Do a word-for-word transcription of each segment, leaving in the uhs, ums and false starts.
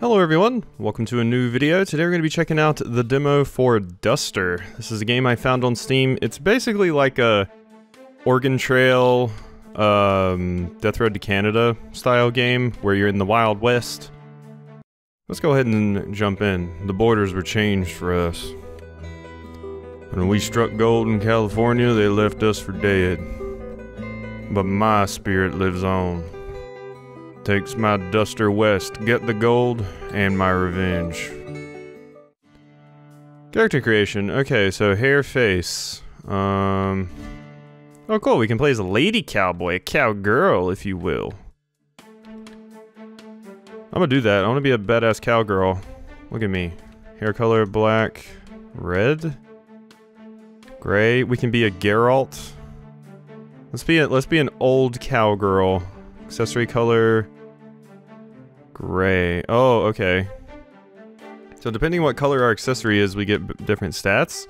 Hello everyone, welcome to a new video. Today we're going to be checking out the demo for Duster. This is a game I found on Steam. It's basically like a Oregon Trail, um, Death Road to Canada style game where you're in the Wild West. Let's go ahead and jump in. The borders were changed for us. When we struck gold in California, they left us for dead. But my spirit lives on. Takes my Duster west, get the gold, and my revenge. Character creation. Okay, so hair, face. Um. Oh, cool. We can play as a lady cowboy, a cowgirl, if you will. I'm gonna do that. I want to be a badass cowgirl. Look at me. Hair color black, red, gray. We can be a Geralt. Let's be a, let's be an old cowgirl. Accessory color, gray. Oh, okay. So depending what color our accessory is, we get b different stats.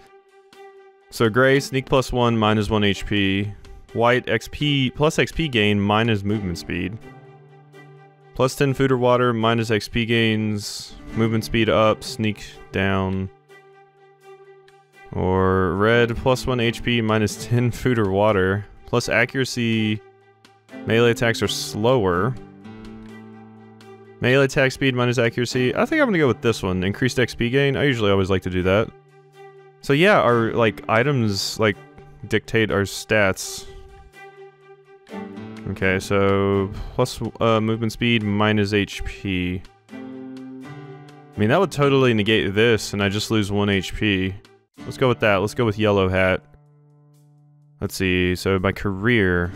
So gray, sneak plus one, minus one H P. White, X P, plus X P gain, minus movement speed. Plus ten food or water, minus X P gains, movement speed up, sneak down. Or red, plus one H P, minus ten food or water, plus accuracy. Melee attacks are slower. Melee attack speed minus accuracy. I think I'm gonna go with this one. Increased X P gain. I usually always like to do that. So yeah, our like items like dictate our stats. Okay, so plus uh, movement speed minus H P. I mean that would totally negate this, and I just lose one H P. Let's go with that. Let's go with yellow hat. Let's see. So my career.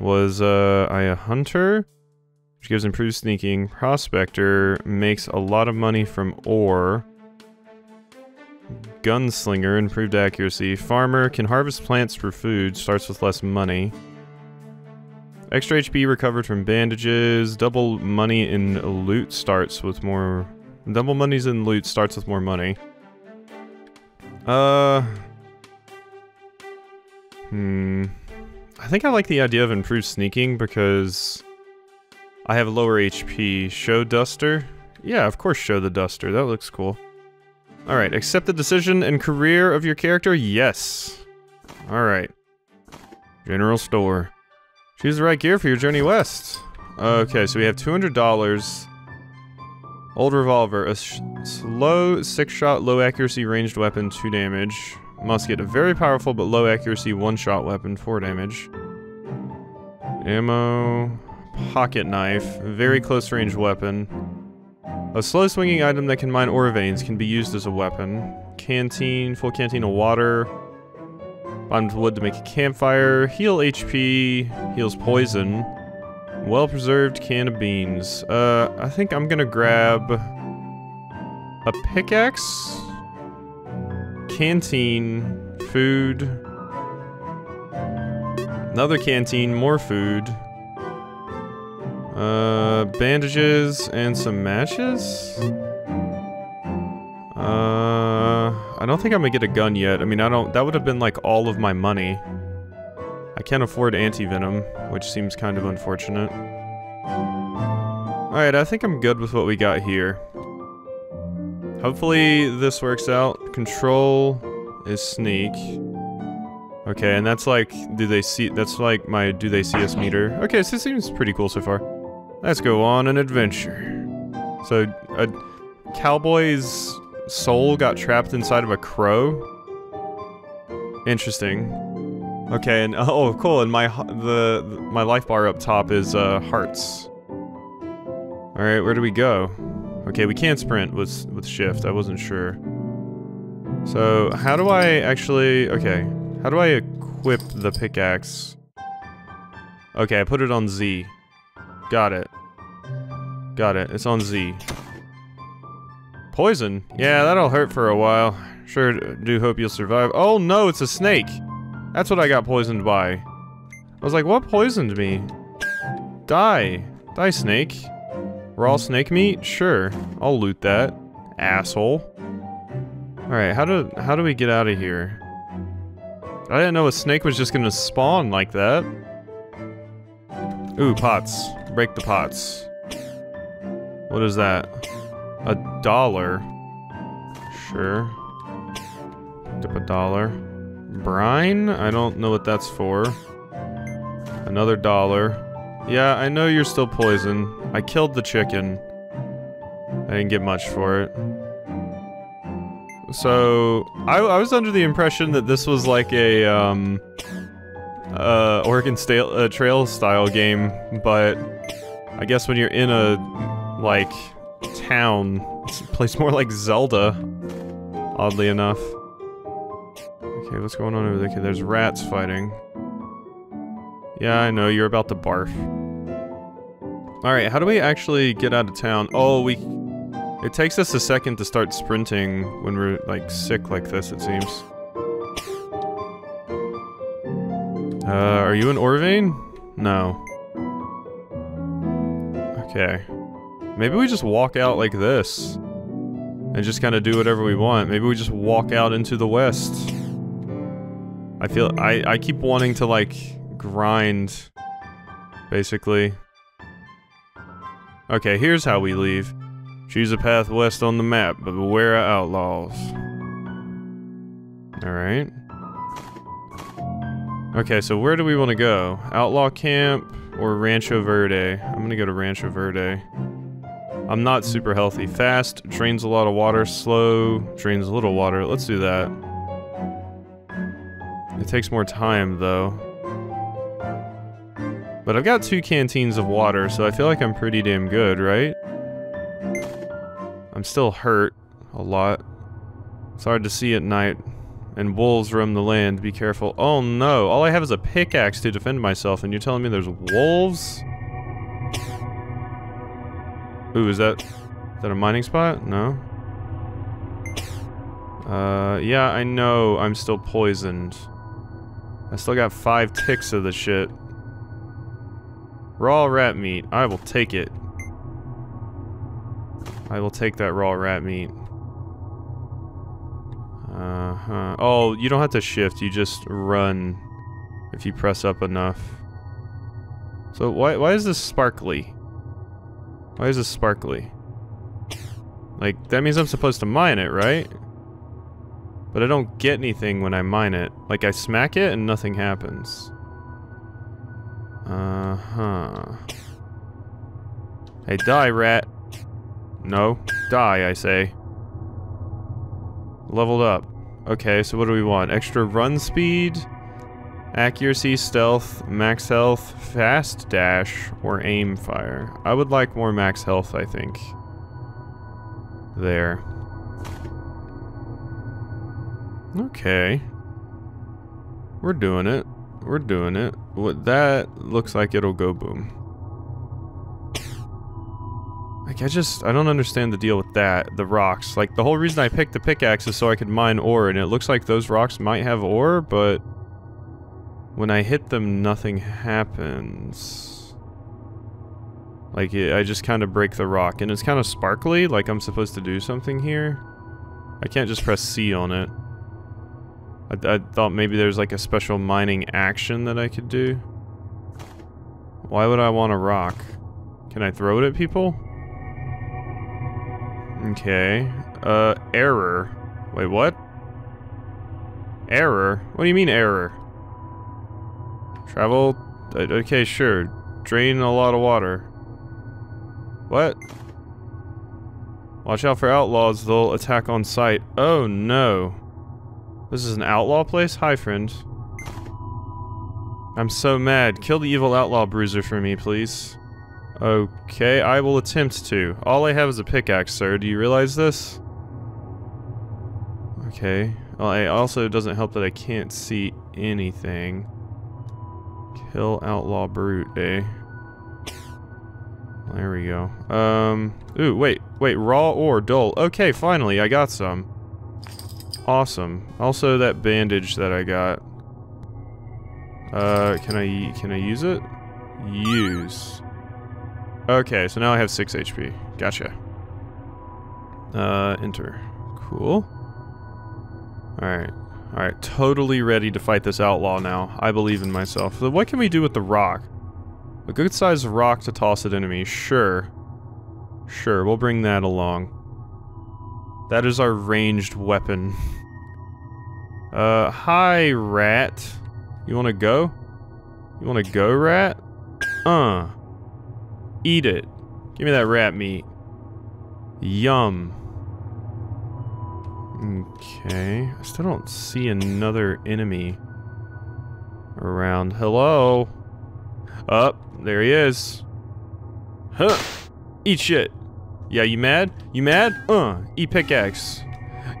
Was uh, I a hunter, which gives improved sneaking. Prospector makes a lot of money from ore. Gunslinger, improved accuracy. Farmer can harvest plants for food, starts with less money. Extra H P recovered from bandages. Double money in loot starts with more... Double monies in loot starts with more money. Uh... Hmm... I think I like the idea of improved sneaking because I have lower H P. Show Duster? Yeah, of course show the Duster. That looks cool. Alright, accept the decision and career of your character? Yes. Alright. General store. Choose the right gear for your journey west. Okay, so we have two hundred dollars. Old revolver. A sh slow, six-shot, low-accuracy ranged weapon, two damage. Musket, a very powerful but low accuracy one-shot weapon, four damage. Ammo, pocket knife, very close range weapon. A slow swinging item that can mine ore veins can be used as a weapon. Canteen, full canteen of water. Bottom wood to make a campfire. Heal H P, heals poison. Well-preserved can of beans. Uh, I think I'm gonna grab a pickaxe. Canteen, food, another canteen, more food, uh, bandages, and some matches? Uh, I don't think I'm gonna get a gun yet. I mean, I don't, that would have been like all of my money. I can't afford anti-venom, which seems kind of unfortunate. Alright, I think I'm good with what we got here. Hopefully this works out. Control is sneak. Okay, and that's like, do they see, that's like my do they see us meter. Okay, so this seems pretty cool so far. Let's go on an adventure. So, a cowboy's soul got trapped inside of a crow? Interesting. Okay, and oh, cool, and my, the, my life bar up top is uh, hearts. Alright, where do we go? Okay, we can't sprint with, with shift, I wasn't sure. So, how do I actually... Okay, how do I equip the pickaxe? Okay, I put it on Z. Got it. Got it, it's on Z. Poison? Yeah, that'll hurt for a while. Sure do hope you'll survive. Oh no, it's a snake! That's what I got poisoned by. I was like, what poisoned me? Die. Die, snake. Raw snake meat? Sure. I'll loot that. Asshole. Alright, how do how do we get out of here? I didn't know a snake was just gonna spawn like that. Ooh, pots. Break the pots. What is that? A dollar. Sure. Picked up a dollar. Brine? I don't know what that's for. Another dollar. Yeah, I know you're still poisoned. I killed the chicken. I didn't get much for it. So, I, I was under the impression that this was like a, um... Uh, Oregon uh, Trail style game, but... I guess when you're in a, like, town, it's a place more like Zelda, oddly enough. Okay, what's going on over there? Okay, there's rats fighting. Yeah, I know, you're about to barf. Alright, how do we actually get out of town? Oh, we... It takes us a second to start sprinting when we're, like, sick like this, it seems. Uh, are you in Orvain? No. Okay. Maybe we just walk out like this. And just kind of do whatever we want. Maybe we just walk out into the west. I feel... I, I keep wanting to, like... grind, basically. Okay, here's how we leave. Choose a path west on the map, but beware of outlaws. Alright. Okay, so where do we want to go? Outlaw Camp or Rancho Verde? I'm gonna go to Rancho Verde. I'm not super healthy. Fast drains a lot of water. Slow drains a little water. Let's do that. It takes more time, though. But I've got two canteens of water, so I feel like I'm pretty damn good, right? I'm still hurt a lot. It's hard to see at night. And wolves roam the land, be careful. Oh no, all I have is a pickaxe to defend myself, and you're telling me there's wolves? Ooh, is that... Is that a mining spot? No. Uh, yeah, I know I'm still poisoned. I still got five ticks of the shit. Raw rat meat. I will take it. I will take that raw rat meat. Uh-huh. Oh, you don't have to shift. You just run if you press up enough. So why why is this sparkly? Why is this sparkly? Like, that means I'm supposed to mine it, right? But I don't get anything when I mine it. Like, I smack it and nothing happens. Uh-huh. Hey, die, rat. No. Die, I say. Leveled up. Okay, so what do we want? Extra run speed, accuracy, stealth, max health, fast dash, or aim fire. I would like more max health, I think. There. Okay. We're doing it. We're doing it. What that looks like it'll go boom. Like, I just, I don't understand the deal with that, the rocks. Like, the whole reason I picked the pickaxe is so I could mine ore, and it looks like those rocks might have ore, but when I hit them, nothing happens. Like, it, I just kind of break the rock, and it's kind of sparkly, like I'm supposed to do something here. I can't just press C on it. I, I thought maybe there's like a special mining action that I could do. Why would I want a rock? Can I throw it at people? Okay. Uh, error. Wait, what? Error? What do you mean error? Travel? Okay, sure. Drain a lot of water. What? Watch out for outlaws, they'll attack on sight. Oh no. This is an outlaw place? Hi, friend. I'm so mad. Kill the evil outlaw bruiser for me, please. Okay, I will attempt to. All I have is a pickaxe, sir. Do you realize this? Okay. Well, it also doesn't help that I can't see anything. Kill outlaw brute, eh? There we go. Um, ooh, wait, wait, raw ore, dull. Okay, finally, I got some. Awesome. Also, that bandage that I got. Uh, can I, can I use it? Use. Okay, so now I have six H P. Gotcha. Uh, enter. Cool. Alright. Alright, totally ready to fight this outlaw now. I believe in myself. So what can we do with the rock? A good sized rock to toss at enemies. Sure. Sure, we'll bring that along. That is our ranged weapon. Uh, hi, rat. You wanna go? You wanna go, rat? Uh. Eat it. Give me that rat meat. Yum. Okay. I still don't see another enemy around. Hello? Up. Oh, there he is. Huh. Eat shit. Yeah, you mad? You mad? Uh. Eat pickaxe.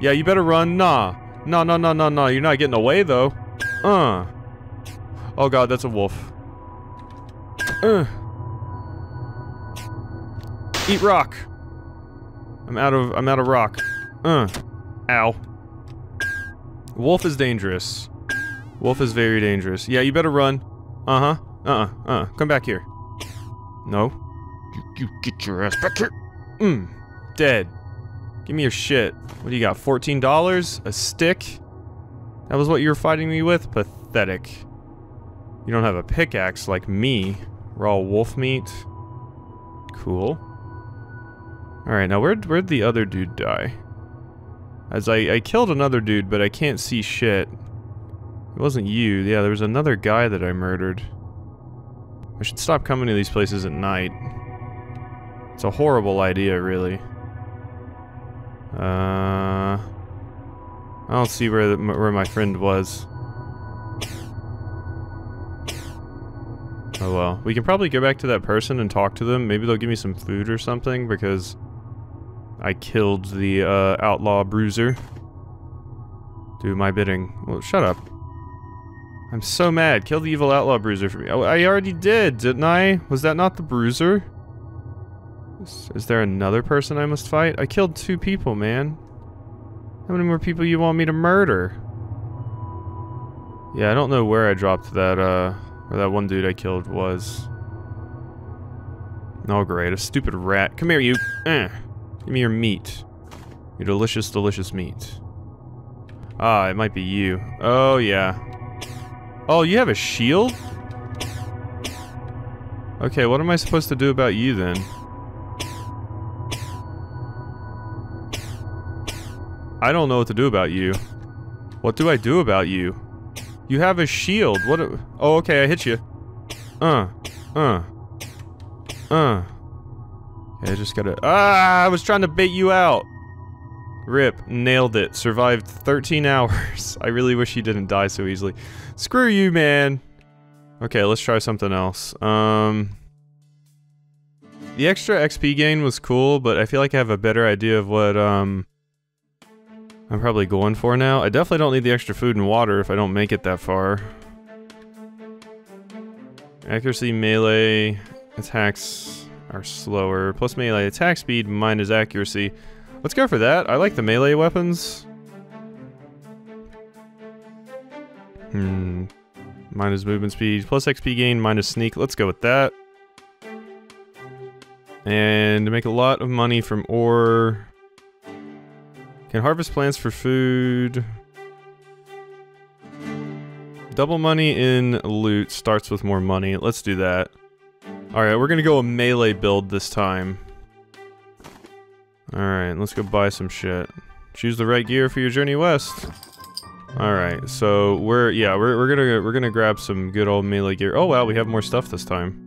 Yeah, you better run. Nah. No, no, no, no, no. You're not getting away, though. Uh. Oh, God. That's a wolf. Uh. Eat rock. I'm out of- I'm out of rock. Uh. Ow. Wolf is dangerous. Wolf is very dangerous. Yeah, you better run. Uh-huh. Uh-uh. Uh-uh. Come back here. No. You, you get your ass back here. Mmm. Dead. Give me your shit. What do you got? fourteen dollars? A stick? That was what you were fighting me with? Pathetic. You don't have a pickaxe like me. Raw wolf meat. Cool. Alright, now where'd, where'd the other dude die? As I, I killed another dude, but I can't see shit. It wasn't you. Yeah, there was another guy that I murdered. I should stop coming to these places at night. It's a horrible idea, really. Uh, I don't see where the, where my friend was. Oh well. We can probably go back to that person and talk to them. Maybe they'll give me some food or something, because I killed the uh, outlaw bruiser. Do my bidding. Well, shut up. I'm so mad. Kill the evil outlaw bruiser for me. Oh, I already did, didn't I? Was that not the bruiser? Is, is there another person I must fight? I killed two people, man. How many more people you want me to murder? Yeah, I don't know where I dropped that, uh, where that one dude I killed was. Oh, great. A stupid rat. Come here, you. Eh. Give me your meat. Your delicious, delicious meat. Ah, it might be you. Oh, yeah. Oh, you have a shield? Okay, what am I supposed to do about you, then? I don't know what to do about you. What do I do about you? You have a shield. What a- Oh, okay, I hit you. Uh. Uh. Uh. I just gotta- Ah! I was trying to bait you out! Rip. Nailed it. Survived thirteen hours. I really wish he didn't die so easily. Screw you, man! Okay, let's try something else. Um... The extra X P gain was cool, but I feel like I have a better idea of what, um... I'm probably going for now. I definitely don't need the extra food and water if I don't make it that far. Accuracy, melee, attacks are slower, plus melee attack speed, mine is accuracy. Let's go for that. I like the melee weapons. Hmm. Mine is movement speed, plus X P gain, mine is sneak. Let's go with that. And make a lot of money from ore. Can harvest plants for food. Double money in loot starts with more money. Let's do that. Alright, we're gonna go a melee build this time. Alright, let's go buy some shit. Choose the right gear for your journey west. Alright, so we're, yeah, we're, we're gonna, we're gonna grab some good old melee gear. Oh wow, we have more stuff this time.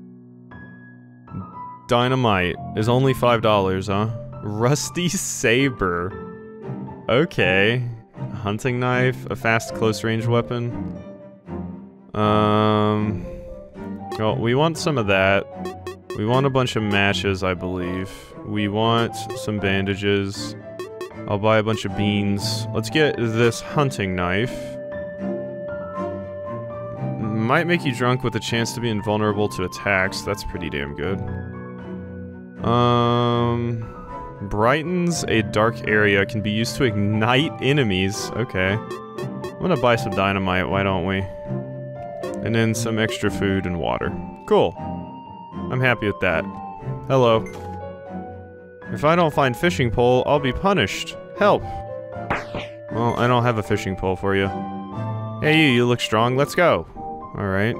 Dynamite is only five dollars, huh? Rusty saber. Okay. A hunting knife, a fast close range weapon. Um... Well, we want some of that. We want a bunch of matches, I believe. We want some bandages. I'll buy a bunch of beans. Let's get this hunting knife. Might make you drunk with a chance to be invulnerable to attacks. That's pretty damn good. Um, brightens a dark area. Can be used to ignite enemies. Okay. I'm gonna buy some dynamite, why don't we? And then some extra food and water. Cool. I'm happy with that. Hello. If I don't find fishing pole, I'll be punished. Help. Well, I don't have a fishing pole for you. Hey you, you look strong. Let's go. Alright.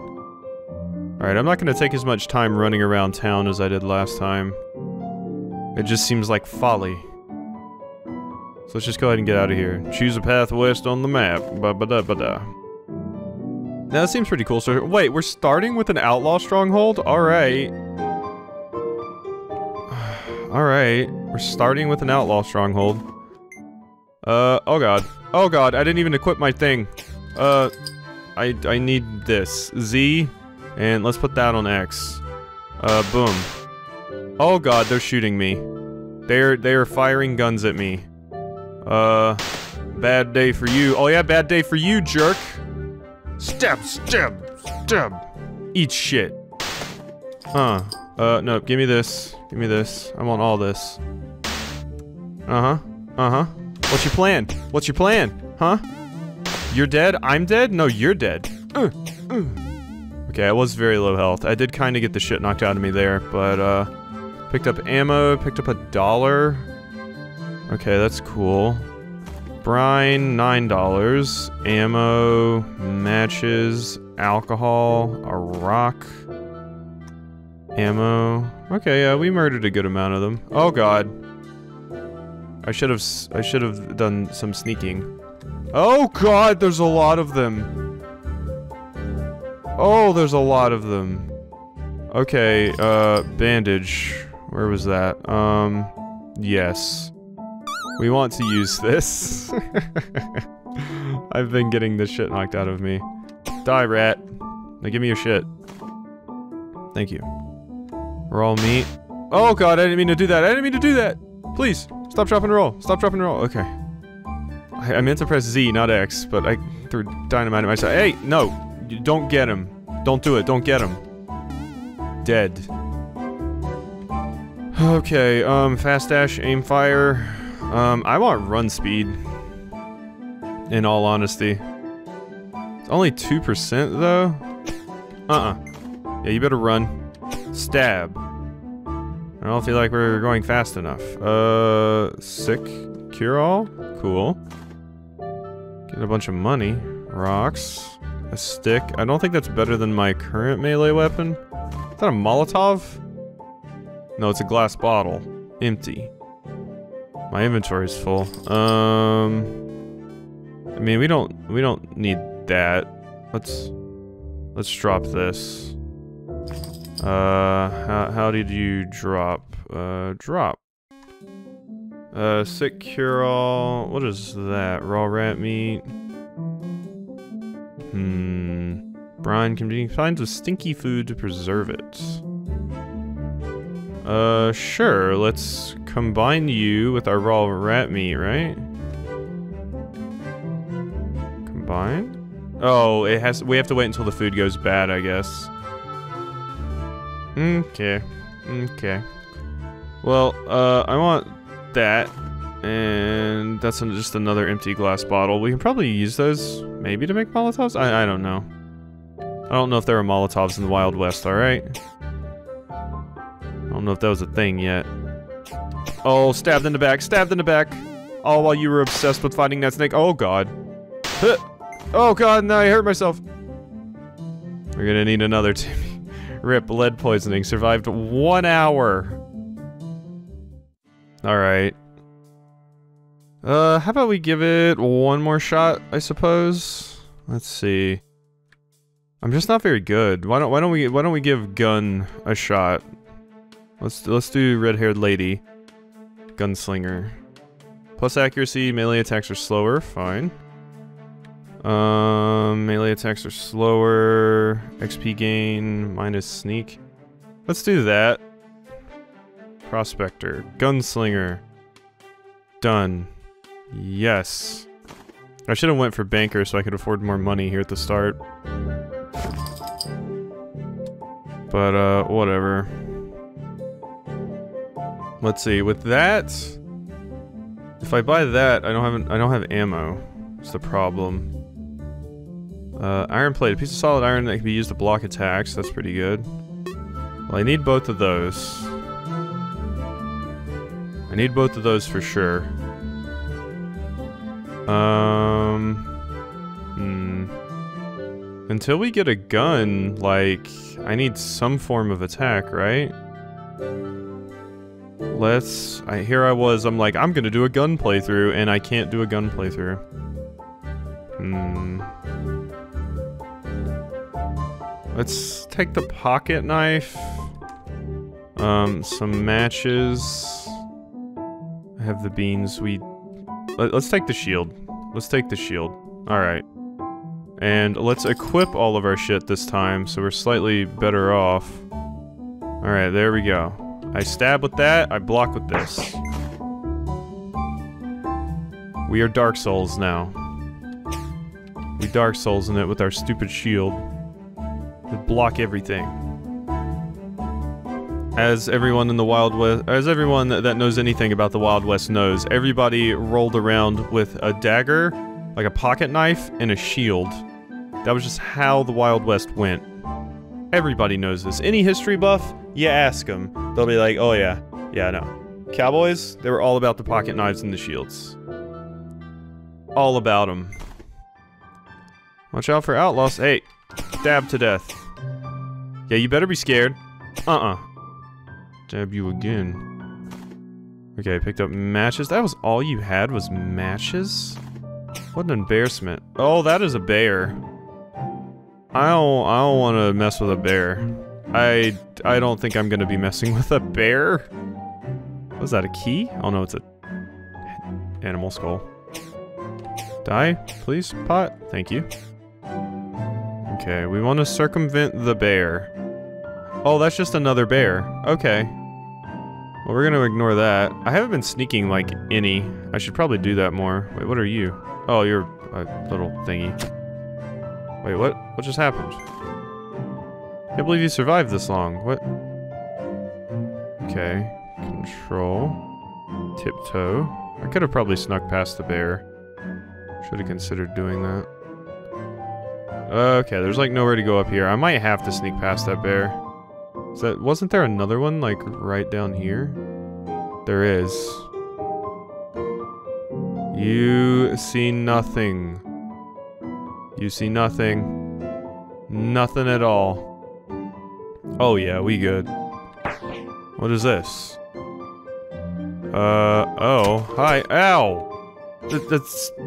Alright, I'm not gonna take as much time running around town as I did last time. It just seems like folly. So let's just go ahead and get out of here. Choose a path west on the map. Ba-ba-da-ba-da. Now that seems pretty cool. So wait, we're starting with an outlaw stronghold? Alright. Alright. We're starting with an outlaw stronghold. Uh, oh god. Oh god, I didn't even equip my thing. Uh, I, I need this. Z, and let's put that on X. Uh, boom. Oh god, they're shooting me. They're, they're firing guns at me. Uh, bad day for you. Oh yeah, bad day for you, jerk. Stab, stab, stab. Eat shit. Huh. Uh, no, give me this. Give me this. I want all this. Uh-huh. Uh-huh. What's your plan? What's your plan? Huh? You're dead? I'm dead? No, you're dead. Uh, uh. Okay, I was very low health. I did kind of get the shit knocked out of me there, but, uh... picked up ammo, picked up a dollar. Okay, that's cool. Brine, nine dollars. Ammo, matches, alcohol, a rock. Ammo. Okay, yeah, we murdered a good amount of them. Oh god. I should have I should have done some sneaking. Oh god, there's a lot of them. Oh, there's a lot of them. Okay, uh, bandage. Where was that? Um, yes. We want to use this. I've been getting this shit knocked out of me. Die, rat. Now give me your shit. Thank you. Raw meat. Oh god, I didn't mean to do that. I didn't mean to do that. Please, stop, drop, and roll. Stop, drop, and roll. Okay. I, I meant to press Z, not X, but I threw dynamite at myself. Hey, no. You don't get him. Don't do it. Don't get him. Dead. Okay, um, fast dash, aim fire. Um, I want run speed. In all honesty. It's only two percent though? Uh-uh. Yeah, you better run. Stab. I don't feel like we're going fast enough. Uh, sick. Cure all? Cool. Get a bunch of money. Rocks. A stick. I don't think that's better than my current melee weapon. Is that a Molotov? No, it's a glass bottle. Empty. My inventory's full. Um, I mean, we don't we don't need that. Let's let's drop this. Uh, how, how did you drop? Uh, drop. Uh, sick cure all. What is that? Raw rat meat. Hmm. Brine can be combined with stinky food to preserve it. Uh, sure. Let's combine you with our raw rat meat, right? Combine? Oh, it has. We have to wait until the food goes bad, I guess. Okay. Okay. Well, uh, I want that, and that's just another empty glass bottle. We can probably use those, maybe to make Molotovs. I I don't know. I don't know if there are Molotovs in the Wild West, alright? I don't know if that was a thing yet. Oh, stabbed in the back, stabbed in the back! All while you were obsessed with fighting that snake. Oh god. Huh. Oh god, now I hurt myself. We're gonna need another Timmy. Rip, lead poisoning. Survived one hour. Alright. Uh, how about we give it one more shot, I suppose? Let's see. I'm just not very good. Why don't why don't we why don't we give gun a shot? Let's let's do red-haired lady, gunslinger. Plus accuracy, melee attacks are slower. Fine. Um, melee attacks are slower. X P gain minus sneak. Let's do that. Prospector, gunslinger. Done. Yes. I should have went for banker so I could afford more money here at the start. But, uh, whatever. Let's see, with that... If I buy that, I don't have an, I don't have ammo. It's the problem. Uh, iron plate. A piece of solid iron that can be used to block attacks. That's pretty good. Well, I need both of those. I need both of those for sure. Um... Hmm... Until we get a gun, like, I need some form of attack, right? Let's... I, here I was, I'm like, I'm gonna do a gun playthrough, and I can't do a gun playthrough. Hmm... Let's take the pocket knife. Um, some matches. I have the beans, we... Let, let's take the shield. Let's take the shield. Alright. And let's equip all of our shit this time, so we're slightly better off. Alright, there we go. I stab with that, I block with this. We are Dark Souls now. We Dark Souls in it with our stupid shield. We block everything. As everyone in the Wild West, as everyone that knows anything about the Wild West knows, everybody rolled around with a dagger, like a pocket knife, and a shield. That was just how the Wild West went. Everybody knows this. Any history buff, you ask them. They'll be like, oh yeah, yeah, no. Cowboys, they were all about the pocket knives and the shields. All about them. Watch out for outlaws. Hey, dab to death. Yeah, you better be scared. Uh-uh. Dab you again. Okay, picked up matches. That was all you had was matches? What an embarrassment. Oh, that is a bear. I don't I don't want to mess with a bear. I I don't think I'm going to be messing with a bear. Was that a key? Oh no, it's a animal skull. Die, please, pot. Thank you. Okay, we want to circumvent the bear. Oh, that's just another bear. Okay. Well, we're going to ignore that. I haven't been sneaking like any. I should probably do that more. Wait, what are you? Oh, you're a little thingy. Wait, what? What just happened? Can't believe you survived this long. What? Okay. Control. Tiptoe. I could have probably snuck past the bear. Should have considered doing that. Okay, there's like nowhere to go up here. I might have to sneak past that bear. Is that, wasn't there another one like right down here? There is. You see nothing. You see nothing. Nothing at all. Oh yeah, we good. What is this? Uh, oh, hi, ow! The, the,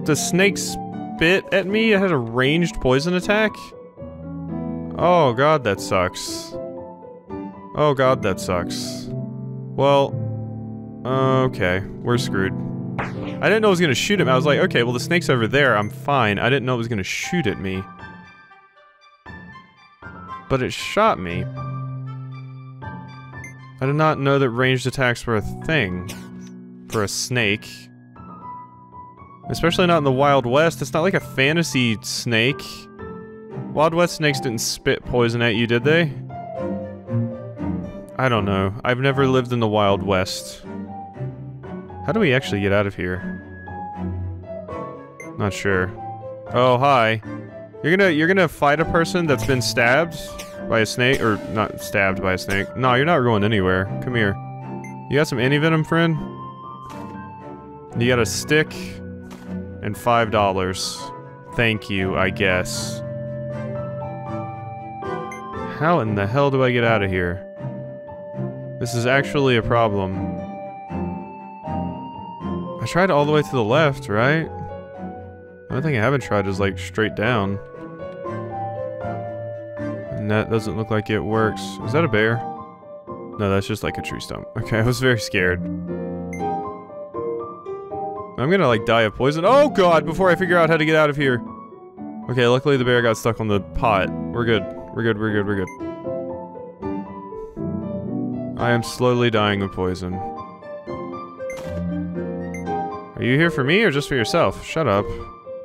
the snake spit at me? It had a ranged poison attack? Oh god, that sucks. Oh god, that sucks. Well, okay, we're screwed. I didn't know it was gonna shoot him. I was like, okay, well the snake's over there, I'm fine. I didn't know it was gonna shoot at me. But it shot me. I did not know that ranged attacks were a thing for a snake. Especially not in the Wild West. It's not like a fantasy snake. Wild West snakes didn't spit poison at you, did they? I don't know. I've never lived in the Wild West. How do we actually get out of here? Not sure. Oh, hi. You're gonna you're gonna fight a person that's been stabbed by a snake, or not stabbed by a snake. No, you're not going anywhere. Come here. You got some anti-venom, friend? You got a stick and five dollars. Thank you, I guess. How in the hell do I get out of here? This is actually a problem. I tried all the way to the left, right? The only thing I haven't tried is like straight down. And that doesn't look like it works. Is that a bear? No, that's just like a tree stump. Okay, I was very scared. I'm gonna like die of poison. Oh god, before I figure out how to get out of here. Okay, luckily the bear got stuck on the pot. We're good. We're good, we're good, we're good. I am slowly dying of poison. Are you here for me or just for yourself? Shut up.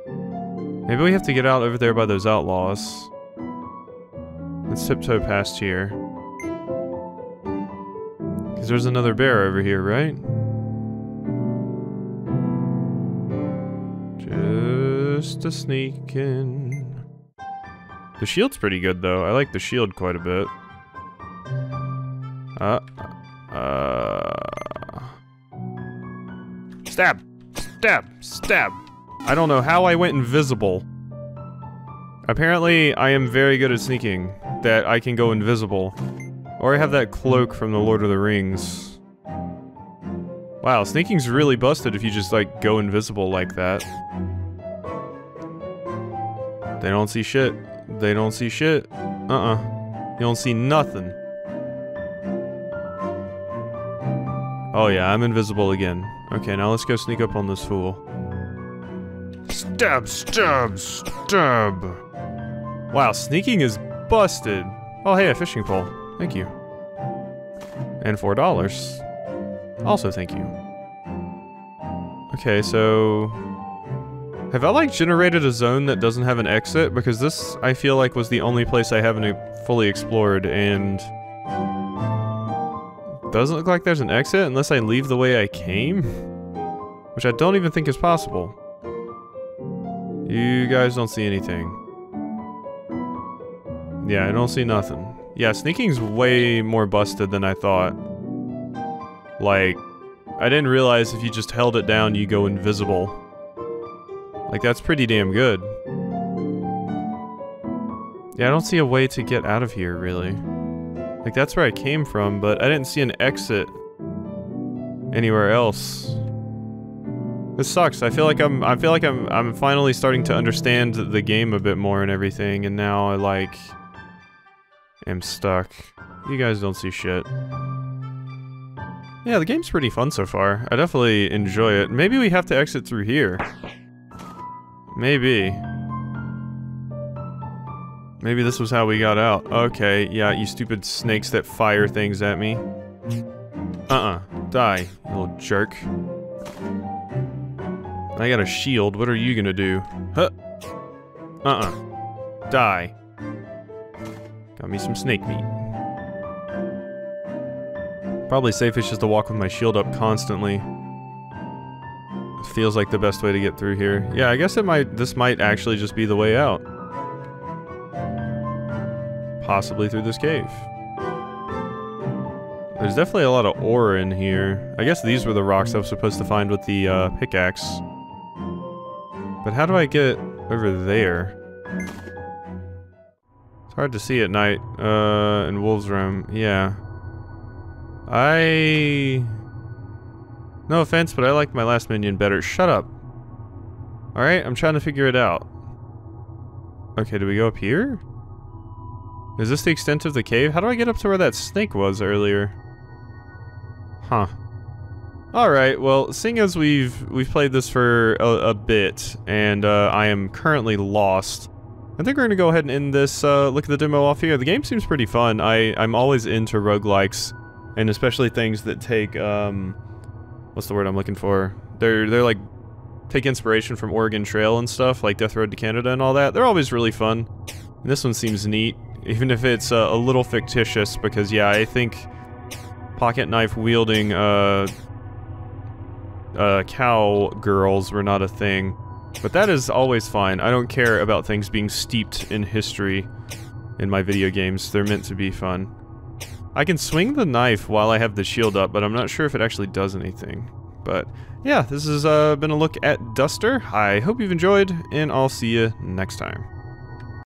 Maybe we have to get out over there by those outlaws. Let's tiptoe past here. Because there's another bear over here, right? Just a sneakin'. The shield's pretty good though. I like the shield quite a bit. Uh. Uh. Stab! Stab! Stab! I don't know how I went invisible. Apparently, I am very good at sneaking. That I can go invisible. Or I have that cloak from the Lord of the Rings. Wow, sneaking's really busted if you just, like, go invisible like that. They don't see shit. They don't see shit. Uh-uh. You don't see nothing. Oh yeah, I'm invisible again. Okay, now let's go sneak up on this fool. Stab, stab, stab! Wow, sneaking is busted. Oh hey, a fishing pole. Thank you. And four dollars. Also thank you. Okay, so... have I, like, generated a zone that doesn't have an exit? Because this, I feel like, was the only place I haven't fully explored, and... doesn't look like there's an exit unless I leave the way I came? Which I don't even think is possible. You guys don't see anything. Yeah, I don't see nothing. Yeah, sneaking's way more busted than I thought. Like, I didn't realize if you just held it down, you go invisible. Like, that's pretty damn good. Yeah, I don't see a way to get out of here, really. Like, that's where I came from, but I didn't see an exit anywhere else. This sucks. I feel like I'm I feel like I'm I'm finally starting to understand the game a bit more and everything, and now I, like, am stuck. You guys don't see shit. Yeah, the game's pretty fun so far. I definitely enjoy it. Maybe we have to exit through here. Maybe. Maybe this was how we got out. Okay, yeah, you stupid snakes that fire things at me. Uh-uh. Die, you little jerk. I got a shield. What are you gonna do? Huh? Uh-uh. Die. Got me some snake meat. Probably safest just to walk with my shield up constantly. Feels like the best way to get through here. Yeah, I guess it might. This might actually just be the way out. Possibly through this cave. There's definitely a lot of ore in here. I guess these were the rocks I was supposed to find with the uh, pickaxe. But how do I get over there? It's hard to see at night. Uh, in Wolves Room. Yeah. I... no offense, but I like my last minion better. Shut up. Alright, I'm trying to figure it out. Okay, do we go up here? Is this the extent of the cave? How do I get up to where that snake was earlier? Huh. Alright, well, seeing as we've we've played this for a, a bit, and uh, I am currently lost, I think we're going to go ahead and end this, uh, look at the demo off here. The game seems pretty fun. I, I'm always into roguelikes, and especially things that take... Um, what's the word I'm looking for? They're, they're like, take inspiration from Oregon Trail and stuff, like Death Road to Canada and all that. They're always really fun. And this one seems neat, even if it's uh, a little fictitious, because, yeah, I think pocket knife wielding uh, uh, cow girls were not a thing. But that is always fine. I don't care about things being steeped in history in my video games. They're meant to be fun. I can swing the knife while I have the shield up, but I'm not sure if it actually does anything. But yeah, this has uh, been a look at Duster. I hope you've enjoyed, and I'll see you next time.